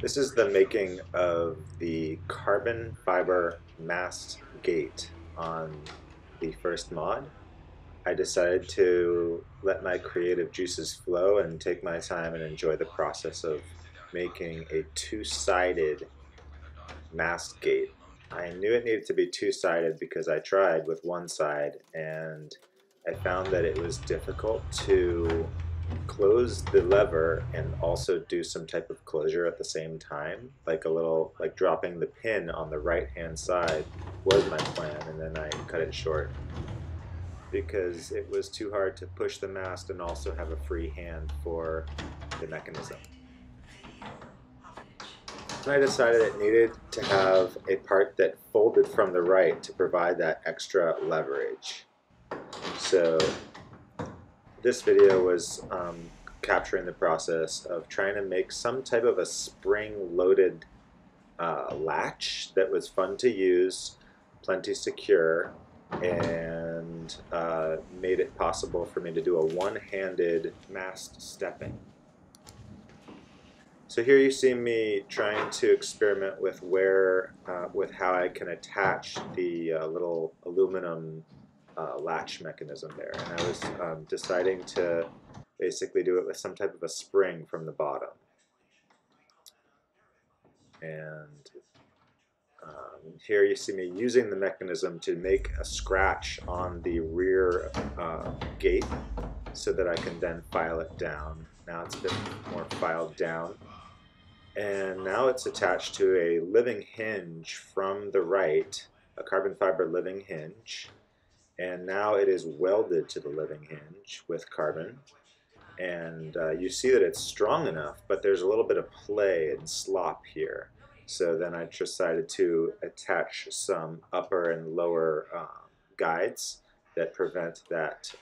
This is the making of the carbon fiber mast gate on the first mod. I decided to let my creative juices flow and take my time and enjoy the process of making a two-sided mast gate. I knew it needed to be two-sided because I tried with one side and I found that it was difficult to close the lever and also do some type of closure at the same time, like dropping the pin on the right hand side was my plan, and then I cut it short because it was too hard to push the mast and also have a free hand for the mechanism. And I decided it needed to have a part that folded from the right to provide that extra leverage. So this video was capturing the process of trying to make some type of a spring-loaded latch that was fun to use, plenty secure, and made it possible for me to do a one-handed mast stepping. So here you see me trying to experiment with how I can attach the little aluminum latch mechanism there, and I was deciding to basically do it with some type of a spring from the bottom, and here you see me using the mechanism to make a scratch on the rear gate so that I can then file it down. Now it's a bit more filed down, and now it's attached to a living hinge from the right, a carbon fiber living hinge. And now it is welded to the living hinge with carbon. And you see that it's strong enough, but there's a little bit of play and slop here. So then I decided to attach some upper and lower guides that prevent that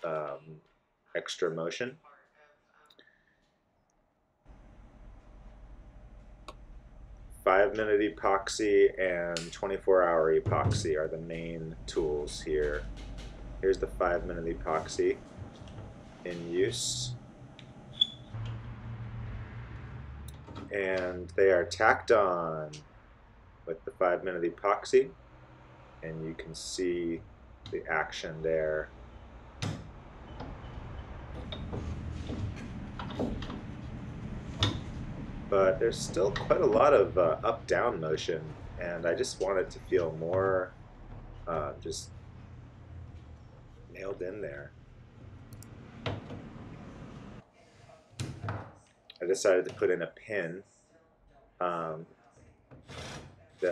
extra motion. Five-minute epoxy and 24-hour epoxy are the main tools here. Here's the 5-minute epoxy in use. And they are tacked on with the 5-minute epoxy. And you can see the action there. But there's still quite a lot of up-down motion, and I just want it to feel more just nailed in there. I decided to put in a pin that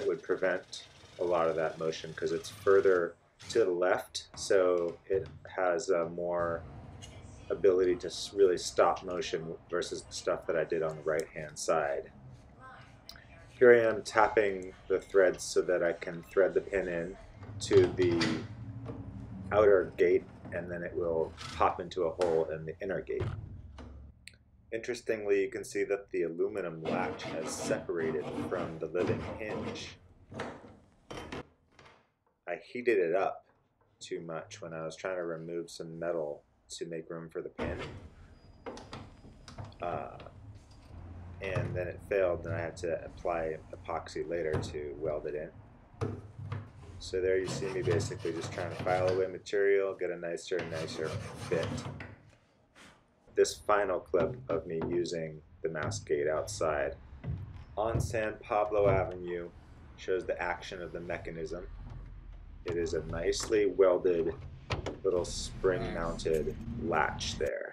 would prevent a lot of that motion because it's further to the left, so it has a more ability to really stop motion versus the stuff that I did on the right hand side. Here I am tapping the threads so that I can thread the pin in to the outer gate, and then it will pop into a hole in the inner gate. Interestingly, you can see that the aluminum latch has separated from the living hinge. I heated it up too much when I was trying to remove some metal to make room for the pin, and then it failed, and I had to apply epoxy later to weld it in. So there you see me basically just trying to file away material, get a nicer and nicer fit. This final clip of me using the mast gate outside on San Pablo Avenue shows the action of the mechanism. It is a nicely welded little spring-mounted latch there.